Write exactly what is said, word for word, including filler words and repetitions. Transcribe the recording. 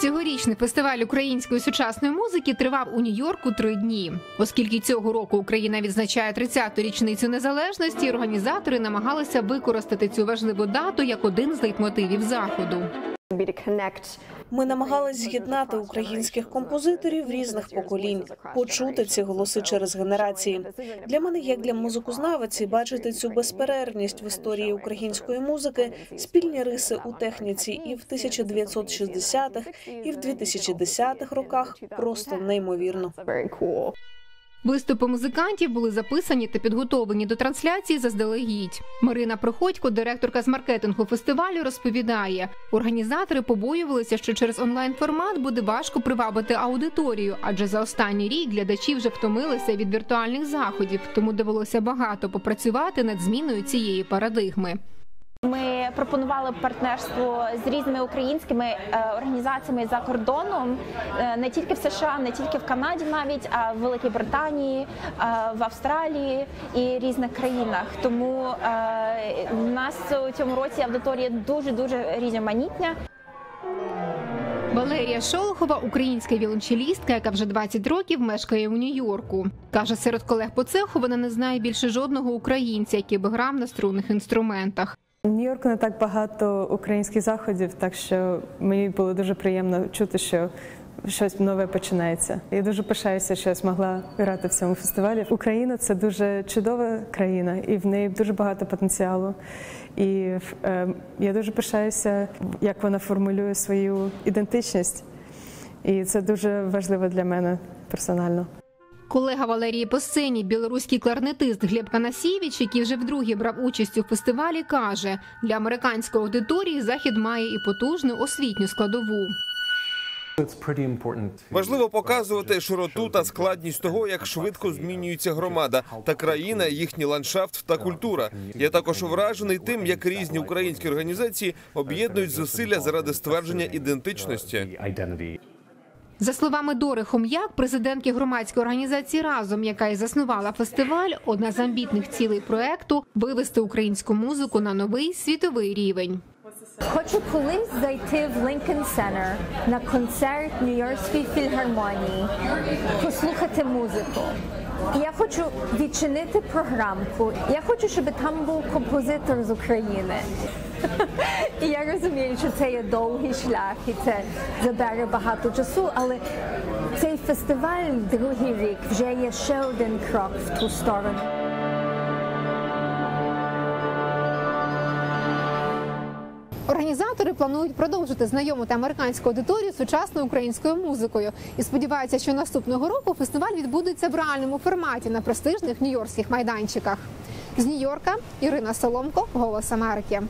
Цьогорічний фестиваль української сучасної музики тривав у Нью-Йорку три дні. Оскільки цього року Україна відзначає тридцяту річницю незалежності, організатори намагалися використати цю важливу дату як один з лейтмотивів заходу. Ми намагалися з'єднати українських композиторів різних поколінь, почути ці голоси через генерації. Для мене, як для музикознавиці, бачити цю безперервність в історії української музики, спільні риси у техніці і в тисяча дев'ятсот шістдесятих, і в дві тисячі десятих роках просто неймовірно. Виступи музикантів були записані та підготовлені до трансляції заздалегідь. Марина Проходько, директорка з маркетингу фестивалю, розповідає, організатори побоювалися, що через онлайн-формат буде важко привабити аудиторію, адже за останній рік глядачі вже втомилися від віртуальних заходів, тому довелося багато попрацювати над зміною цієї парадигми. Ми пропонували партнерство з різними українськими організаціями за кордоном, не тільки в США, не тільки в Канаді навіть, а в Великій Британії, в Австралії і різних країнах. Тому в нас у цьому році аудиторія дуже-дуже різноманітна. Валерія Шолохова – українська віолончелістка, яка вже двадцять років мешкає у Нью-Йорку. Каже, серед колег по цеху вона не знає більше жодного українця, який би грав на струнних інструментах. В Нью-Йорку не так багато українських заходів, так що мені було дуже приємно чути, що щось нове починається. Я дуже пишаюся, що я змогла грати в цьому фестивалі. Україна – це дуже чудова країна, і в неї дуже багато потенціалу. І е, я дуже пишаюся, як вона формулює свою ідентичність. І це дуже важливо для мене персонально. Колега Валерії по сцені, білоруський кларнетист Глеб Канасєвіч, який вже вдруге брав участь у фестивалі, каже, для американської аудиторії захід має і потужну освітню складову. Важливо показувати широту та складність того, як швидко змінюється громада та країна, їхній ландшафт та культура. Я також вражений тим, як різні українські організації об'єднують зусилля заради ствердження ідентичності. За словами Дори Хом'як, президентки громадської організації «Разом», яка і заснувала фестиваль, одна з амбітних цілей проєкту – вивести українську музику на новий світовий рівень. Хочу колись зайти в Лінкольн-Сентер на концерт Нью-Йоркської філармонії, послухати музику. Я хочу відчинити програмку, я хочу, щоб там був композитор з України. І я розумію, що це є довгий шлях і це забере багато часу, але цей фестиваль другий рік вже є ще один крок в ту сторону. Організатори планують продовжити знайомити американську аудиторію сучасною українською музикою і сподіваються, що наступного року фестиваль відбудеться в реальному форматі на престижних нью-йоркських майданчиках. З Нью-Йорка Ірина Соломко, Голос Америки.